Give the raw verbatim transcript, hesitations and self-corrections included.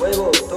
Wait, wait.